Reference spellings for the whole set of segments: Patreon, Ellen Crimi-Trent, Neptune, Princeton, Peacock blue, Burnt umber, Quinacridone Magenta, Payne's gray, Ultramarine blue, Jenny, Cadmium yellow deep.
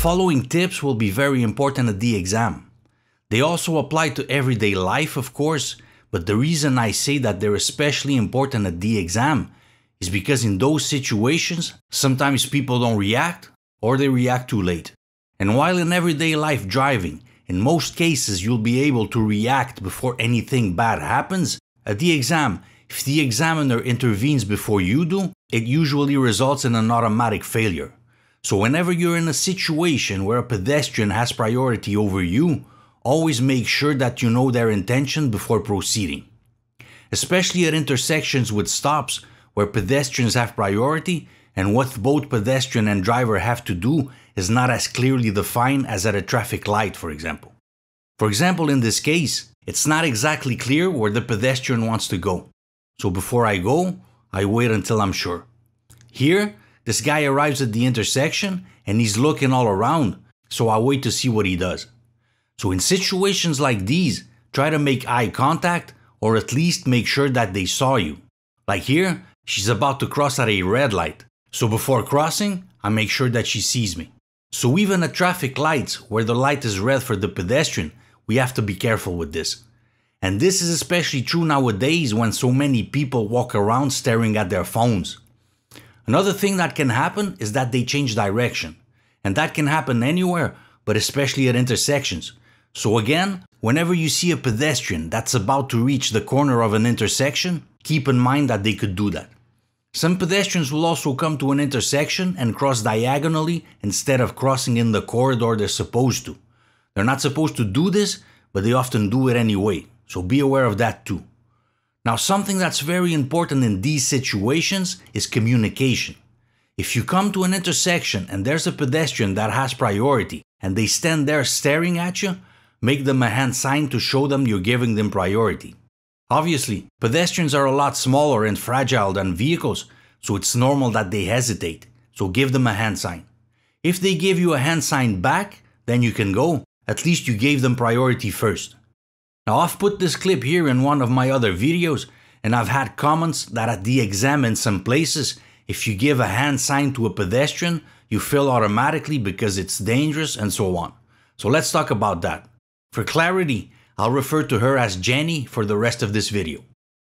following tips will be very important at the exam. They also apply to everyday life, of course, but the reason I say that they're especially important at the exam is because in those situations, sometimes people don't react or they react too late. And while in everyday life driving, in most cases you'll be able to react before anything bad happens, at the exam, if the examiner intervenes before you do, it usually results in an automatic failure. So whenever you're in a situation where a pedestrian has priority over you, always make sure that you know their intention before proceeding. Especially at intersections with stops where pedestrians have priority, and what both pedestrian and driver have to do is not as clearly defined as at a traffic light, for example. For example, in this case, it's not exactly clear where the pedestrian wants to go. So before I go, I wait until I'm sure. Here, this guy arrives at the intersection and he's looking all around, so I wait to see what he does. So in situations like these, try to make eye contact or at least make sure that they saw you. Like here, she's about to cross at a red light. So before crossing, I make sure that she sees me. So even at traffic lights where the light is red for the pedestrian, we have to be careful with this. And this is especially true nowadays when so many people walk around staring at their phones. Another thing that can happen is that they change direction. And that can happen anywhere, but especially at intersections. So again, whenever you see a pedestrian that's about to reach the corner of an intersection, keep in mind that they could do that. Some pedestrians will also come to an intersection and cross diagonally instead of crossing in the corridor they're supposed to. They're not supposed to do this, but they often do it anyway, so be aware of that too. Now, something that's very important in these situations is communication. If you come to an intersection and there's a pedestrian that has priority and they stand there staring at you, make them a hand sign to show them you're giving them priority. Obviously, pedestrians are a lot smaller and fragile than vehicles, so it's normal that they hesitate, so give them a hand sign. If they give you a hand sign back, then you can go, at least you gave them priority first. Now, I've put this clip here in one of my other videos, and I've had comments that at the exam in some places, if you give a hand sign to a pedestrian, you fail automatically because it's dangerous and so on. So let's talk about that. For clarity, I'll refer to her as Jenny for the rest of this video.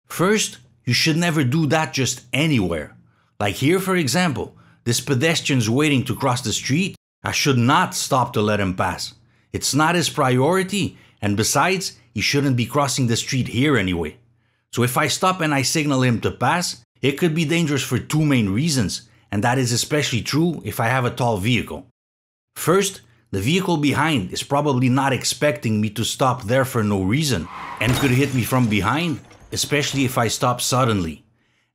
First, you should never do that just anywhere. Like here, for example, this pedestrian's waiting to cross the street. I should not stop to let him pass. It's not his priority, and besides, he shouldn't be crossing the street here anyway. So if I stop and I signal him to pass, it could be dangerous for two main reasons, and that is especially true if I have a tall vehicle. First, the vehicle behind is probably not expecting me to stop there for no reason and could hit me from behind, especially if I stop suddenly.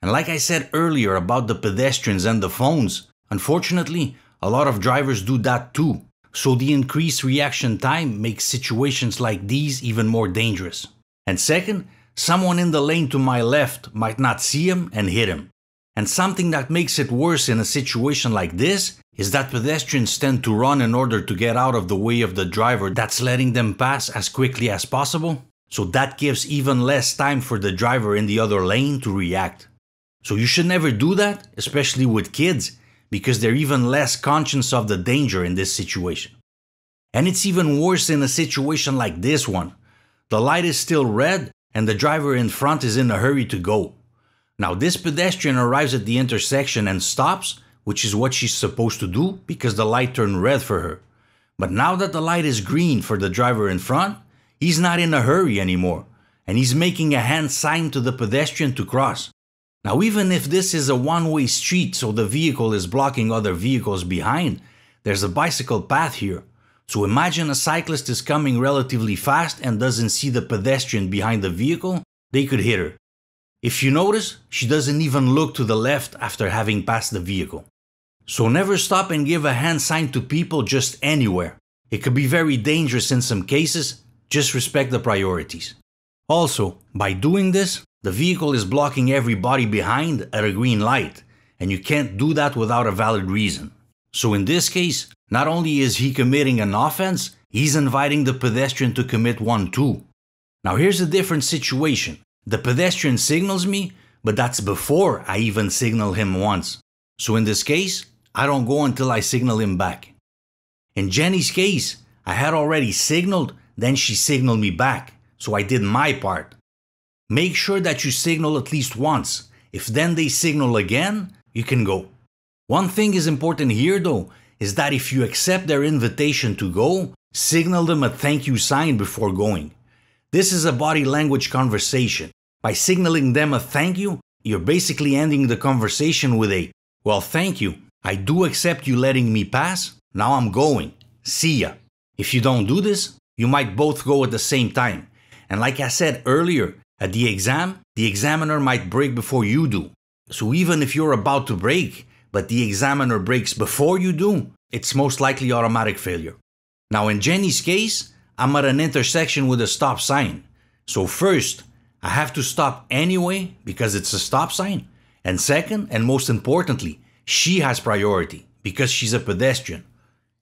And like I said earlier about the pedestrians and the phones, unfortunately, a lot of drivers do that too. So the increased reaction time makes situations like these even more dangerous. And second, someone in the lane to my left might not see him and hit him. And something that makes it worse in a situation like this is that pedestrians tend to run in order to get out of the way of the driver that's letting them pass as quickly as possible, so that gives even less time for the driver in the other lane to react. So you should never do that, especially with kids, because they're even less conscious of the danger in this situation. And it's even worse in a situation like this one. The light is still red and the driver in front is in a hurry to go. Now, this pedestrian arrives at the intersection and stops, which is what she's supposed to do because the light turned red for her. But now that the light is green for the driver in front, he's not in a hurry anymore, and he's making a hand sign to the pedestrian to cross. Now, even if this is a one-way street, so the vehicle is blocking other vehicles behind, there's a bicycle path here. So imagine a cyclist is coming relatively fast and doesn't see the pedestrian behind the vehicle, they could hit her. If you notice, she doesn't even look to the left after having passed the vehicle. So never stop and give a hand sign to people just anywhere. It could be very dangerous in some cases, just respect the priorities. Also, by doing this, the vehicle is blocking everybody behind at a green light, and you can't do that without a valid reason. So in this case, not only is he committing an offense, he's inviting the pedestrian to commit one too. Now here's a different situation. The pedestrian signals me, but that's before I even signal him once. So in this case, I don't go until I signal him back. In Jenny's case, I had already signaled, then she signaled me back, so I did my part. Make sure that you signal at least once. If then they signal again, you can go. One thing is important here though, is that if you accept their invitation to go, signal them a thank you sign before going. This is a body language conversation. By signaling them a thank you, you're basically ending the conversation with a, well, thank you, I do accept you letting me pass, now I'm going, see ya. If you don't do this, you might both go at the same time. And like I said earlier, at the exam, the examiner might break before you do. So even if you're about to break, but the examiner breaks before you do, it's most likely automatic failure. Now in Jenny's case, I'm at an intersection with a stop sign. So first, I have to stop anyway because it's a stop sign. And second, and most importantly, she has priority because she's a pedestrian.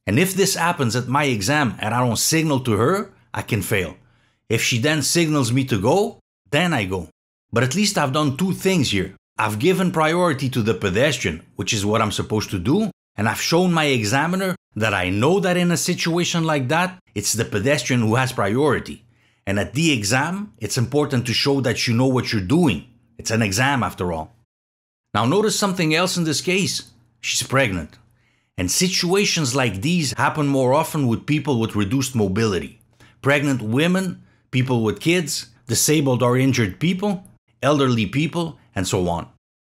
And if this happens at my exam and I don't signal to her, I can fail. If she then signals me to go, then I go. But at least I've done two things here. I've given priority to the pedestrian, which is what I'm supposed to do, and I've shown my examiner that I know that in a situation like that, it's the pedestrian who has priority. And at the exam, it's important to show that you know what you're doing. It's an exam after all. Now notice something else in this case. She's pregnant. And situations like these happen more often with people with reduced mobility. Pregnant women, people with kids, disabled or injured people, elderly people, and so on.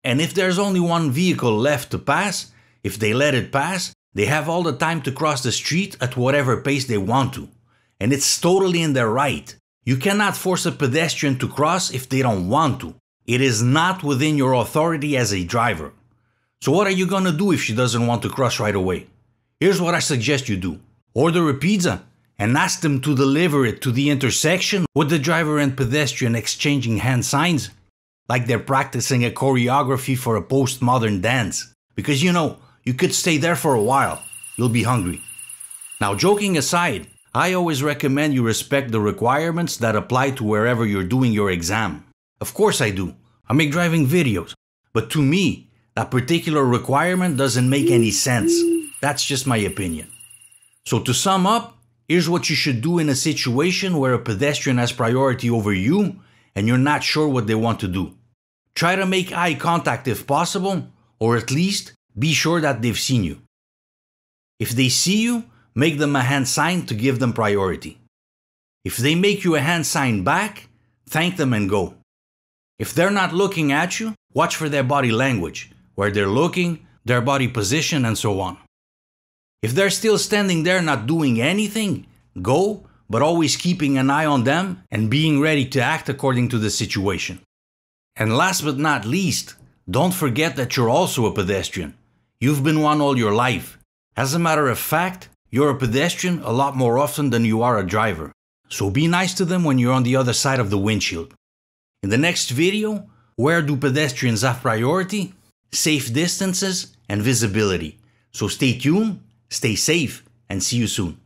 And if there's only one vehicle left to pass, if they let it pass, they have all the time to cross the street at whatever pace they want to. And it's totally in their right. You cannot force a pedestrian to cross if they don't want to. It is not within your authority as a driver. So what are you gonna do if she doesn't want to cross right away? Here's what I suggest you do. Order a pizza and ask them to deliver it to the intersection with the driver and pedestrian exchanging hand signs, like they're practicing a choreography for a postmodern dance. Because you know, you could stay there for a while, you'll be hungry. Now joking aside, I always recommend you respect the requirements that apply to wherever you're doing your exam. Of course I do, I make driving videos. But to me, that particular requirement doesn't make any sense. That's just my opinion. So to sum up, here's what you should do in a situation where a pedestrian has priority over you and you're not sure what they want to do. Try to make eye contact if possible, or at least, be sure that they've seen you. If they see you, make them a hand sign to give them priority. If they make you a hand sign back, thank them and go. If they're not looking at you, watch for their body language, where they're looking, their body position, and so on. If they're still standing there not doing anything, go, but always keeping an eye on them and being ready to act according to the situation. And last but not least, don't forget that you're also a pedestrian. You've been one all your life. As a matter of fact, you're a pedestrian a lot more often than you are a driver. So be nice to them when you're on the other side of the windshield. In the next video, where do pedestrians have priority? Safe distances and visibility. So stay tuned, stay safe, and see you soon.